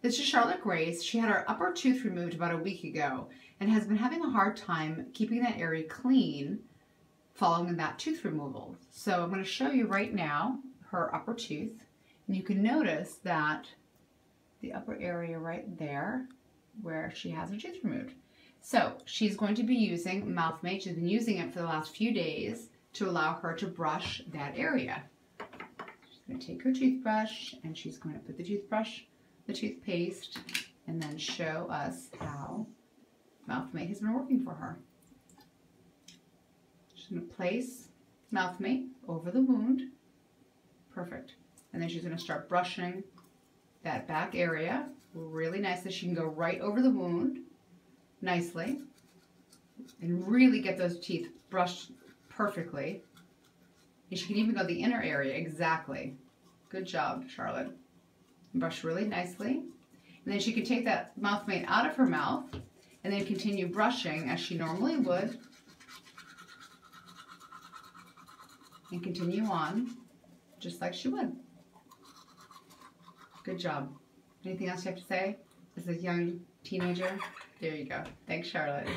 This is Charlotte Grace. She had her upper tooth removed about a week ago and has been having a hard time keeping that area clean following that tooth removal. So I'm going to show you right now her upper tooth, and you can notice that the upper area right there where she has her tooth removed. So she's going to be using Mouth-Mate. She's been using it for the last few days to allow her to brush that area. She's going to take her toothbrush and she's going to put the toothpaste, and then show us how Mouth-Mate has been working for her. She's going to place Mouth-Mate over the wound. Perfect. And then she's going to start brushing that back area really nicely. She can go right over the wound nicely and really get those teeth brushed perfectly. And she can even go the inner area exactly. Good job, Charlotte. Brush really nicely, and then she can take that Mouth-Mate out of her mouth and then continue brushing as she normally would and continue on just like she would. Good job. Anything else you have to say as a young teenager? There you go. Thanks, Charlotte.